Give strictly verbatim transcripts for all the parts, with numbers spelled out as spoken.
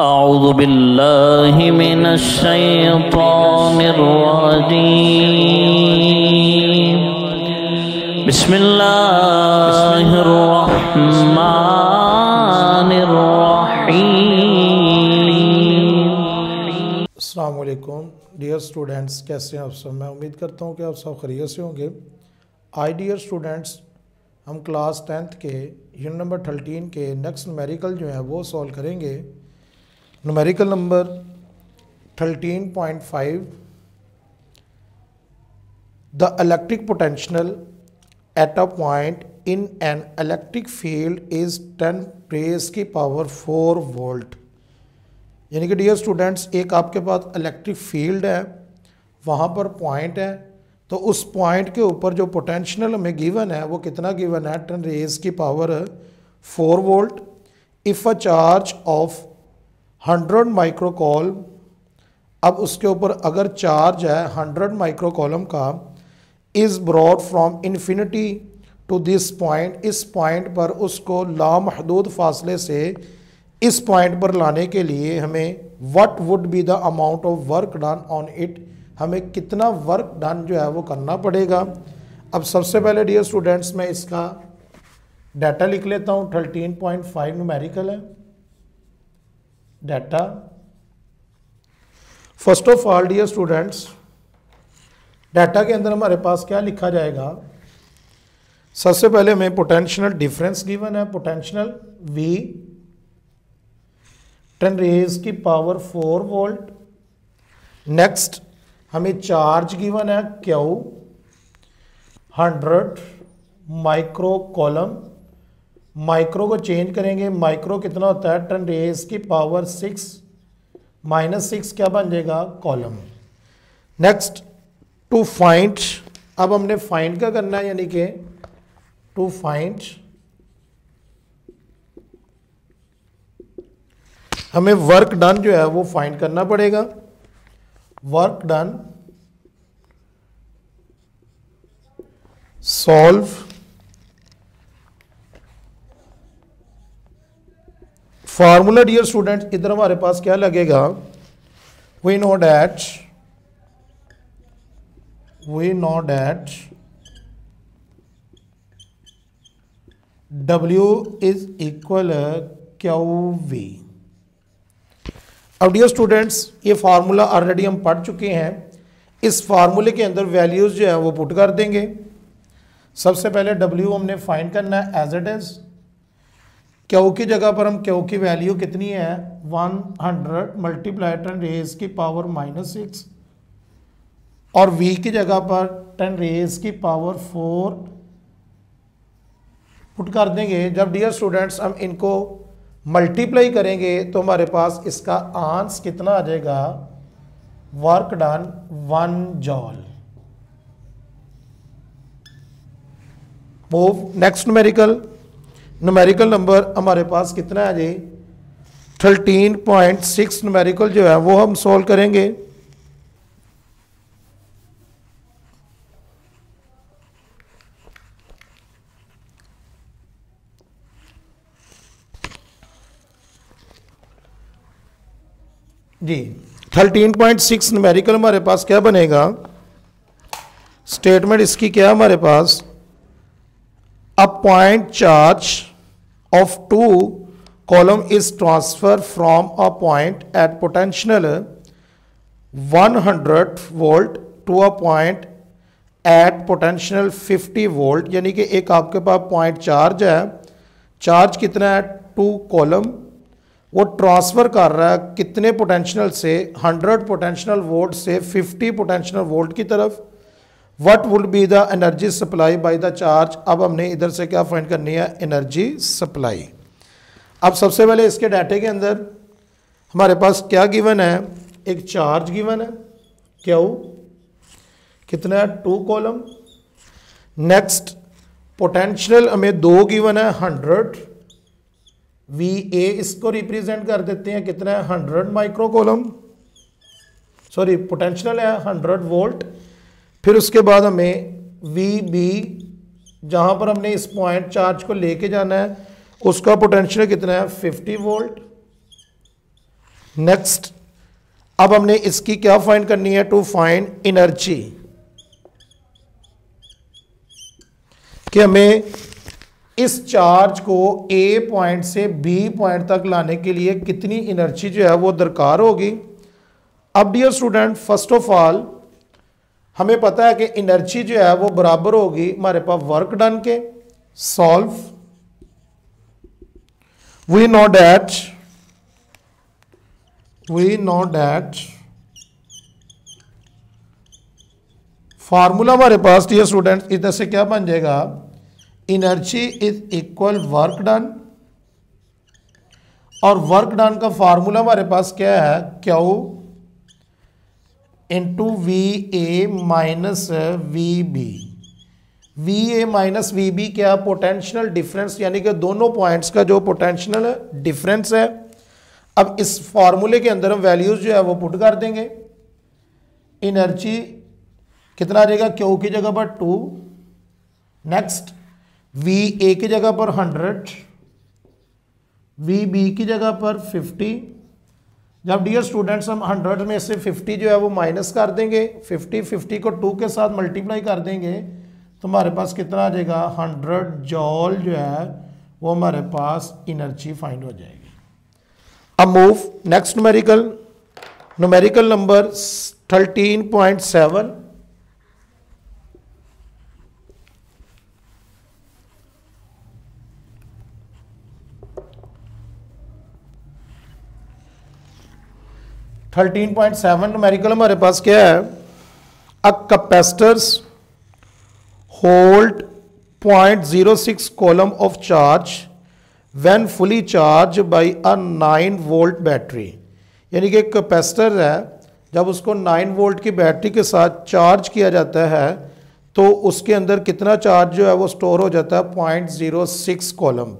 أعوذ بالله من الشيطان الرجيم بسم الله الرحمن الرحيم अस्सलाम वालेकुम dear students, कैसे हैं आप सब। मैं उम्मीद करता हूँ कि आप सब खैरियत से होंगे। आई डियर स्टूडेंट्स, हम क्लास टेंथ के यूनिट नंबर थर्टीन के नेक्स्ट न्यूमेरिकल जो है वो सॉल्व करेंगे। Numerical number thirteen point five, the electric potential at a point in an electric field is ten raise की पावर फोर वोल्ट। यानी कि डियर स्टूडेंट्स, एक आपके पास इलेक्ट्रिक फील्ड है, वहाँ पर पॉइंट है, तो उस पॉइंट के ऊपर जो पोटेंशियल हमें गिवन है वो कितना गिवन है, टेन रेज की power four volt. If a charge of hundred micro coulomb, अब उसके ऊपर अगर चार्ज है हंड्रेड माइक्रो कॉलम का, is brought from infinity to this point, इस पॉइंट पर उसको लामहदूद फासले से इस पॉइंट पर लाने के लिए हमें what would be the amount of work done on it, हमें कितना वर्क डन जो है वो करना पड़ेगा। अब सबसे पहले डियर स्टूडेंट्स मैं इसका डाटा लिख लेता हूँ। थर्टीन पॉइंट फाइव न्यूमेरिकल है data. First of all dear students, data के अंदर हमारे पास क्या लिखा जाएगा, सबसे पहले हमें पोटेंशियल डिफरेंस गिवन है, पोटेंशियल V टेन रेज की पावर फोर वोल्ट। नेक्स्ट हमें चार्ज गिवन है Q hundred micro coulomb. Micro को चेंज करेंगे, माइक्रो कितना होता है टेन रेज की पावर सिक्स, माइनस सिक्स क्या बन जाएगा कॉलम। नेक्स्ट टू फाइंड, अब हमने फाइंड का करना है, यानी कि टू फाइंड हमें वर्क डन जो है वो फाइंड करना पड़ेगा। Work done, solve formula. Dear students, इधर हमारे पास क्या लगेगा, we know that we know that W is equal Q V. अब डियर स्टूडेंट्स, ये फार्मूला ऑलरेडी हम पढ़ चुके हैं, इस फार्मूले के अंदर वैल्यूज जो है वो पुट कर देंगे। सबसे पहले W हमने फाइंड करना है एज इट इज, क्यू की जगह पर हम क्यू की वैल्यू कितनी है हंड्रेड मल्टीप्लाई टेन रेज की पावर माइनस सिक्स, और V की जगह पर टेन रेज की पावर फोर पुट कर देंगे। जब डियर स्टूडेंट्स हम इनको मल्टीप्लाई करेंगे तो हमारे पास इसका आंसर कितना आ जाएगा, work done one joule. Move next numerical. Numerical number हमारे पास कितना है जी, थर्टीन पॉइंट सिक्स न्यूमेरिकल जो है वो हम सॉल्व करेंगे। जी थर्टीन पॉइंट सिक्स न्यूमेरिकल हमारे पास क्या बनेगा, स्टेटमेंट इसकी क्या हमारे पास, a point charge of two column is transferred from a point at potential one hundred volt to a point at potential fifty volt। यानी कि एक आपके पास पॉइंट चार्ज है, चार्ज कितना है टू कॉलम, वो ट्रांसफ़र कर रहा है कितने पोटेंशियल से, हंड्रेड पोटेंशियल वोल्ट से फिफ्टी पोटेंशियल वोल्ट की तरफ। What would be the energy supply by the charge? अब हमने इधर से क्या फाइंड करनी है, एनर्जी सप्लाई। अब सबसे पहले इसके डाटे के अंदर हमारे पास क्या गिवन है, एक चार्ज गिवन है क्या हो कितना है टू कॉलम। नेक्स्ट पोटेंशियल हमें दो गिवन है हंड्रेड, वी ए इसको रिप्रेजेंट कर देते हैं कितना है hundred micro coulomb, sorry potential है हंड्रेड वोल्ट। फिर उसके बाद हमें V B जहाँ पर हमने इस पॉइंट चार्ज को लेके जाना है उसका पोटेंशियल कितना है फिफ्टी वोल्ट। नेक्स्ट, अब हमने इसकी क्या फाइंड करनी है, टू फाइंड एनर्जी, कि हमें इस चार्ज को ए पॉइंट से बी पॉइंट तक लाने के लिए कितनी एनर्जी जो है वो दरकार होगी। अब dear student, first of all हमें पता है कि एनर्जी जो है वो बराबर होगी हमारे पास वर्क डन के। Solve, we know that we know that formula हमारे पास डियर स्टूडेंट इधर से क्या बन जाएगा, energy is equal work done, और वर्क डन का फार्मूला हमारे पास क्या है, Q into V A minus V B. V A minus V B क्या, पोटेंशियल डिफरेंस, यानी कि दोनों पॉइंट्स का जो पोटेंशियल डिफरेंस है। अब इस फार्मूले के अंदर हम वैल्यूज जो है वो पुट कर देंगे। एनर्जी कितना आ जाएगा, क्यू की जगह पर टू, नेक्स्ट वी ए की जगह पर हंड्रेड, वी बी की जगह पर फिफ्टी। जब डियर स्टूडेंट्स हम हंड्रेड में से फिफ्टी जो है वो माइनस कर देंगे, फिफ्टी फिफ्टी को टू के साथ मल्टीप्लाई कर देंगे तो हमारे पास कितना आ जाएगा, हंड्रेड जॉल जो है वो हमारे पास एनर्जी फाइंड हो जाएगी। अब move next numerical, numerical number thirteen point seven. Thirteen point seven numerical हमारे पास क्या है, a capacitors hold point zero six coulomb of charge when fully charge by a nine volt battery. यानी कि capacitor है, जब उसको नाइन वोल्ट की बैटरी के साथ चार्ज किया जाता है तो उसके अंदर कितना चार्ज जो है वो स्टोर हो जाता है, point zero six coulomb.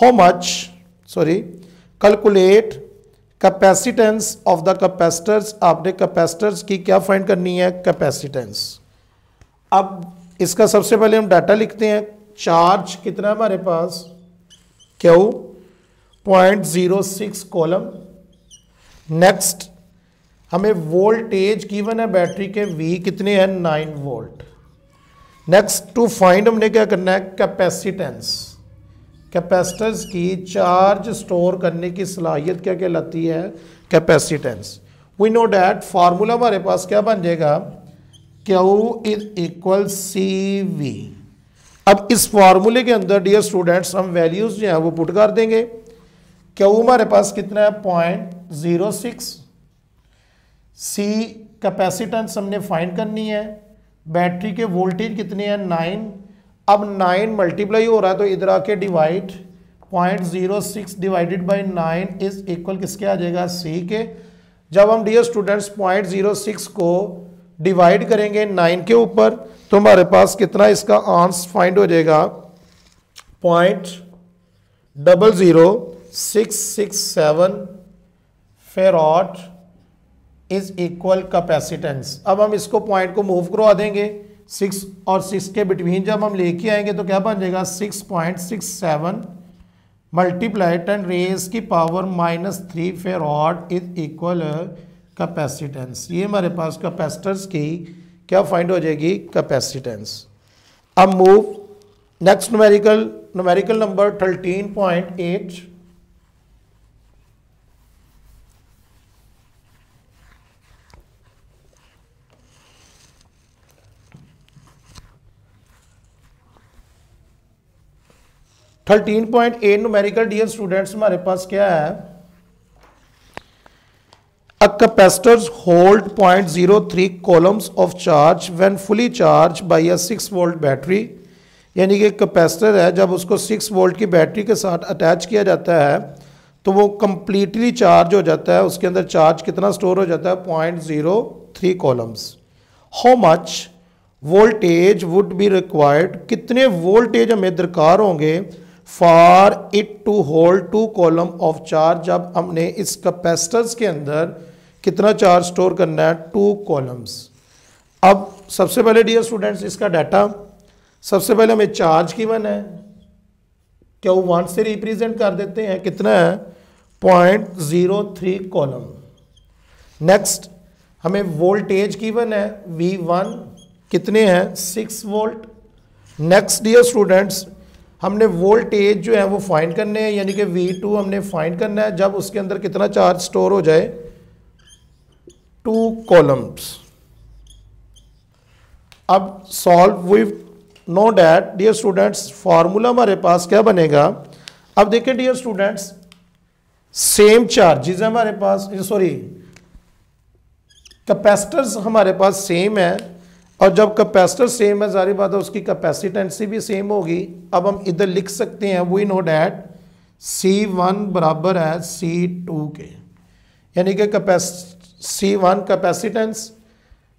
How much, sorry, calculate capacitance of the capacitors. आपने कैपेसिटर्स की क्या फाइंड करनी है, कैपेसिटेंस। अब इसका सबसे पहले हम डाटा लिखते हैं। चार्ज कितना हमारे पास, Q point zero six coulomb. Next हमें वोल्टेज गिवन है बैटरी के, वी कितने हैं, nine volt. Next to find हमने क्या करना है, कैपेसिटेंस। कैपेसिटर्स की चार्ज स्टोर करने की सलाहियत क्या कहलाती है, capacitance. We know that formula हमारे पास क्या बन जाएगा, Q is equal C V. अब इस फार्मूले के अंदर डियर स्टूडेंट्स हम वैल्यूज जो हैं वो पुट कर देंगे। क्यू हमारे पास कितना है, point zero six, C capacitance हमने फाइंड करनी है, बैटरी के वोल्टेज कितने हैं, नाइन। अब नाइन मल्टीप्लाई हो रहा है तो इधर आके divide, point zero six divided by nine is equal किसके आ जाएगा, सी के। जब हम dear students point zero six को डिवाइड करेंगे नाइन के ऊपर तो हमारे पास कितना इसका आंसर फाइंड हो जाएगा, point zero zero six six seven farad is equal capacitance. अब हम इसको पॉइंट को मूव करवा देंगे, सिक्स और सिक्स के बिटवीन जब हम लेके आएंगे तो क्या बन जाएगा, six point six seven multiply ten raise की power minus three farad is equal capacitance. ये हमारे पास कैपेसिटर्स की क्या फाइंड हो जाएगी, कैपेसिटेंस। अब move next numerical, numerical number thirteen point eight. Thirteen point eight numerical dear students हमारे पास क्या है, a capacitors hold point zero three coulombs of charge when fully charge by a six volt battery. यानी कि capacitor है, जब उसको six volt की बैटरी के साथ अटैच किया जाता है तो वो कंप्लीटली चार्ज हो जाता है। उसके अंदर चार्ज कितना स्टोर हो जाता है, point zero three coulombs. How much voltage would be required, कितने वोल्टेज हमें दरकार होंगे for it to hold two coulomb of charge. अब हमने इस कैपेसिटर्स के अंदर कितना चार्ज स्टोर करना है, टू कॉलम्स। अब सबसे पहले डियर स्टूडेंट्स इसका डाटा, सबसे पहले हमें चार्ज गिवन है, क्या वो वन से रिप्रेजेंट कर देते हैं, कितना है, point zero three coulomb. Next हमें वोल्टेज गिवन है वी वन कितने हैं six volt. Next dear students हमने वोल्टेज जो है वो फाइंड करने हैं यानी कि वी टू हमने फाइंड करना है जब उसके अंदर कितना चार्ज स्टोर हो जाए टू कॉलम्स। अब solve we know that dear students formula हमारे पास क्या बनेगा। अब देखें डियर स्टूडेंट्स सेम चार्जेस हमारे पास सॉरी कैपेसिटर्स हमारे पास सेम है और जब कैपेसिटर सेम है जारी बात है उसकी कैपेसिटेंसी भी सेम होगी। अब हम इधर लिख सकते हैं we know that C one बराबर है सी टू के यानी कि सी वन कैपेसिटेंस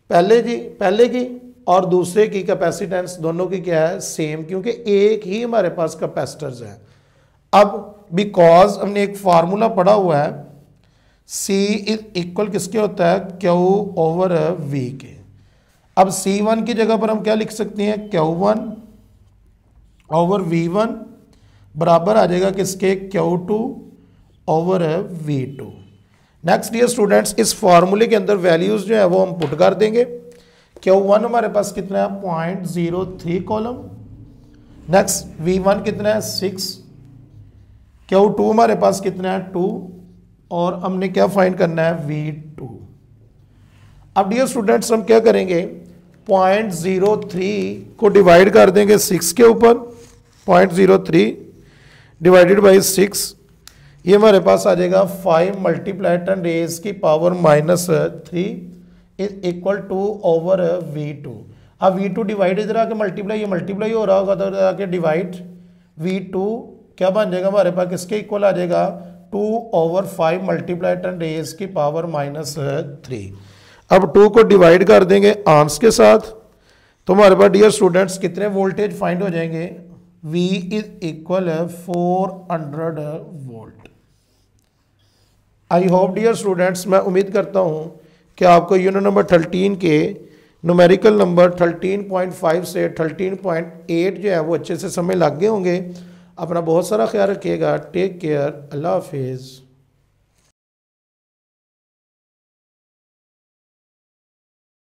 पहले जी पहले की और दूसरे की कैपेसिटेंस दोनों की क्या है सेम क्योंकि एक ही हमारे पास कैपेसिटर्स है। अब बिकॉज हमने एक फार्मूला पढ़ा हुआ है सी इक्वल किसके होता है क्यू ओवर वी के। अब सी वन की जगह पर हम क्या लिख सकते हैं Q one over V one बराबर आ जाएगा किसके Q two over V two. Next dear students इस फार्मूले के अंदर वैल्यूज़ जो है वो हम पुट कर देंगे। क्यू वन हमारे पास कितना है point zero three coulomb. Next V one कितना है सिक्स क्यू टू हमारे पास कितना है टू और हमने क्या फाइंड करना है वी टू। अब डियर स्टूडेंट्स हम क्या करेंगे पॉइंट जीरो थ्री को डिवाइड कर देंगे सिक्स के ऊपर point zero three divided by six ये हमारे पास आ जाएगा फाइव मल्टीप्लाई टेन रेज की power minus three is equal two over V two. अब वी टू डिवाइड इधर आके मल्टीप्लाई ये मल्टीप्लाई हो रहा होगा उधर आके डिवाइड वी टू क्या बन जाएगा हमारे पास किसके इक्वल आ जाएगा two over five multiply ten raise की पावर माइनस थ्री। अब टू को डिवाइड कर देंगे आर्म्स के साथ तो हमारे पास डियर स्टूडेंट्स कितने वोल्टेज फाइंड हो जाएंगे V इज इक्वल है four hundred volt. I hope dear students मैं उम्मीद करता हूँ कि आपको यूनिट नंबर थर्टीन के numerical number thirteen point five से थर्टीन पॉइंट एट जो है वो अच्छे से समझ लग गए होंगे। अपना बहुत सारा ख्याल रखिएगा। Take care. अल्लाह हाफिज़।